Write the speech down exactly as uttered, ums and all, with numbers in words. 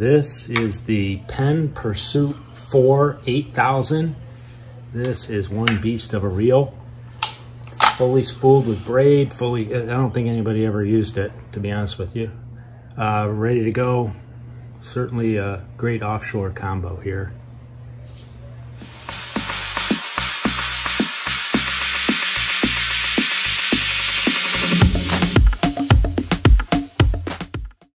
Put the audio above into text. This is the Penn Pursuit four eight thousand. This is one beast of a reel. Fully spooled with braid, fully, I don't think anybody ever used it, to be honest with you. Uh, ready to go. Certainly a great offshore combo here.